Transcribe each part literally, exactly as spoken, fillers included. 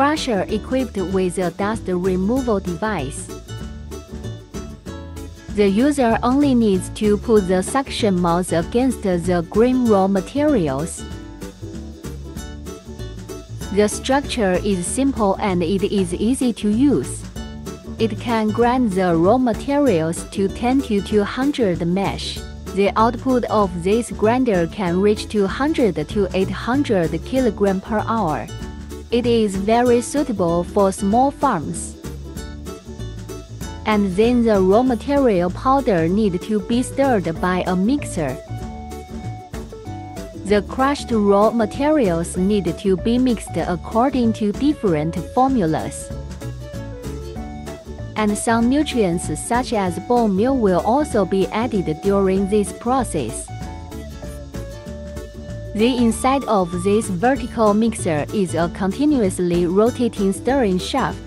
crusher equipped with a dust removal device. The user only needs to put the suction mouth against the green raw materials. The structure is simple and it is easy to use. It can grind the raw materials to ten to two hundred mesh. The output of this grinder can reach two hundred to eight hundred kg per hour. It is very suitable for small farms. And then the raw material powder need to be stirred by a mixer. The crushed raw materials need to be mixed according to different formulas. And some nutrients such as bone meal will also be added during this process. The inside of this vertical mixer is a continuously rotating stirring shaft.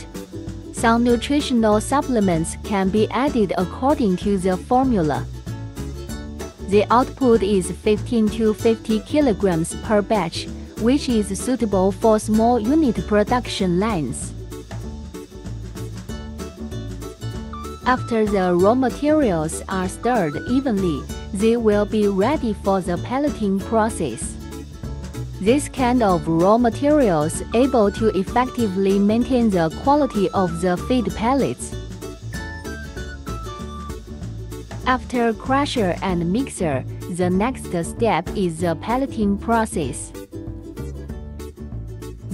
Some nutritional supplements can be added according to the formula. The output is fifteen to fifty kilograms per batch, which is suitable for small unit production lines. After the raw materials are stirred evenly, they will be ready for the pelleting process. This kind of raw materials is able to effectively maintain the quality of the feed pellets. After crusher and mixer, the next step is the pelleting process.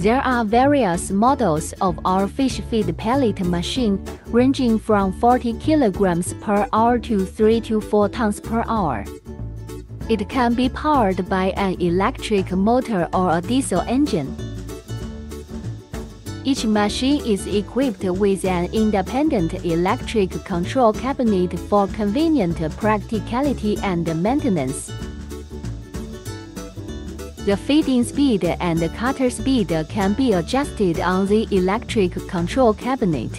There are various models of our fish feed pellet machine, ranging from forty kg per hour to three to four tons per hour. It can be powered by an electric motor or a diesel engine. Each machine is equipped with an independent electric control cabinet for convenient practicality and maintenance. The feeding speed and cutter speed can be adjusted on the electric control cabinet.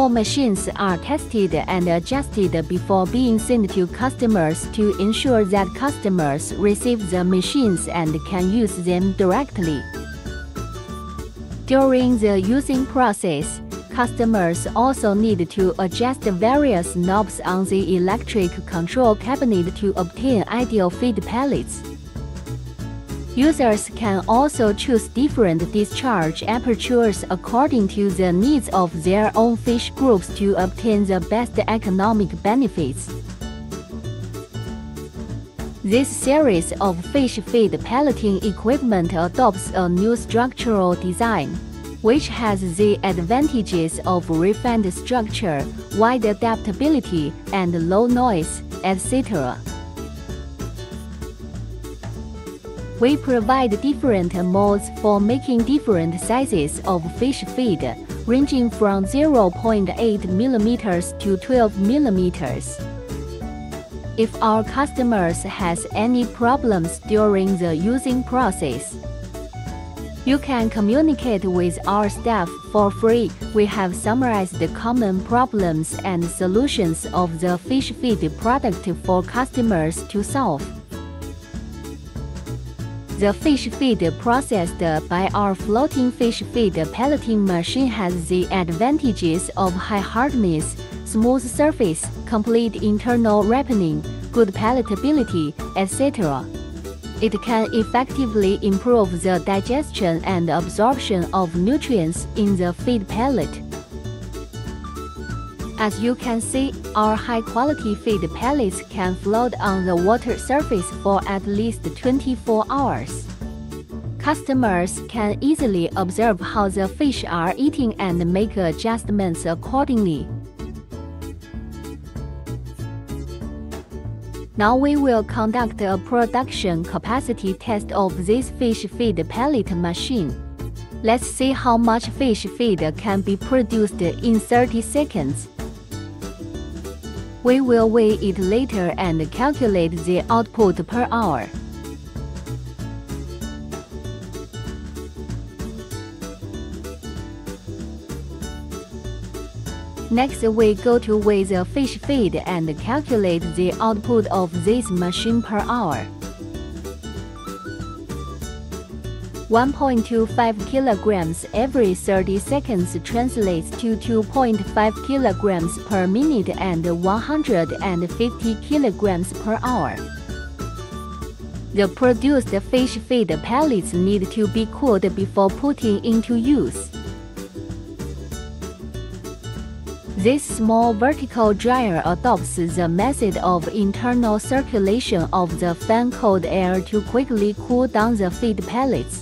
All machines are tested and adjusted before being sent to customers to ensure that customers receive the machines and can use them directly. During the using process, customers also need to adjust various knobs on the electric control cabinet to obtain ideal feed pellets. Users can also choose different discharge apertures according to the needs of their own fish groups to obtain the best economic benefits. This series of fish feed pelleting equipment adopts a new structural design, which has the advantages of refined structure, wide adaptability, and low noise, et cetera. We provide different molds for making different sizes of fish feed, ranging from zero point eight millimeters to twelve millimeters. If our customers has any problems during the using process, you can communicate with our staff for free. We have summarized the common problems and solutions of the fish feed product for customers to solve. The fish feed processed by our floating fish feed pelleting machine has the advantages of high hardness, smooth surface, complete internal ripening, good palatability, et cetera. It can effectively improve the digestion and absorption of nutrients in the feed pellet. As you can see, our high-quality feed pellets can float on the water surface for at least twenty-four hours. Customers can easily observe how the fish are eating and make adjustments accordingly. Now we will conduct a production capacity test of this fish feed pellet machine. Let's see how much fish feed can be produced in thirty seconds. We will weigh it later and calculate the output per hour. Next, we go to weigh the fish feed and calculate the output of this machine per hour. one point two five kilograms every thirty seconds translates to two point five kilograms per minute and one hundred fifty kilograms per hour. The produced fish feed pellets need to be cooled before putting into use. This small vertical dryer adopts the method of internal circulation of the fan cold air to quickly cool down the feed pellets.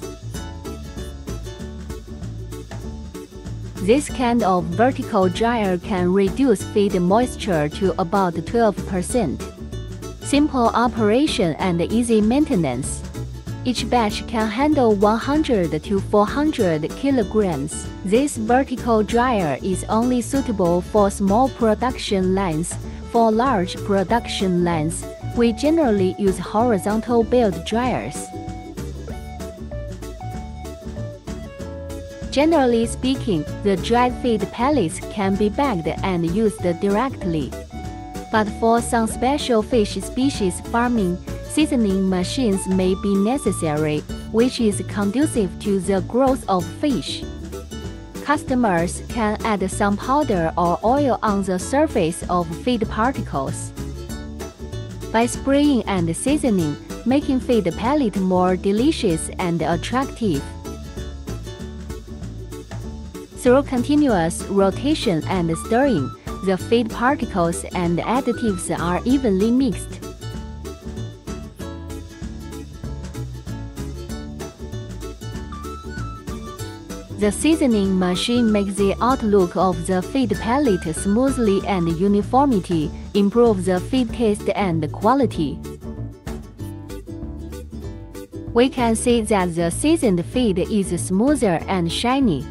This kind of vertical dryer can reduce feed moisture to about twelve percent. Simple operation and easy maintenance. Each batch can handle one hundred to four hundred kilograms. This vertical dryer is only suitable for small production lines. For large production lines, we generally use horizontal belt dryers. Generally speaking, the dried feed pellets can be bagged and used directly. But for some special fish species farming, seasoning machines may be necessary, which is conducive to the growth of fish. Customers can add some powder or oil on the surface of feed particles. By spraying and seasoning, making feed pellet more delicious and attractive. Through continuous rotation and stirring, the feed particles and additives are evenly mixed. The seasoning machine makes the outlook of the feed pellet smoothly and uniformity, improves the feed taste and quality. We can see that the seasoned feed is smoother and shiny.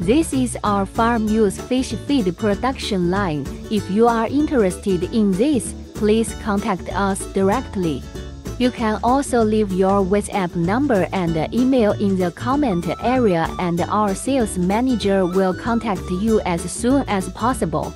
This is our farm-use fish feed production line. If you are interested in this, please contact us directly. You can also leave your WhatsApp number and email in the comment area, and our sales manager will contact you as soon as possible.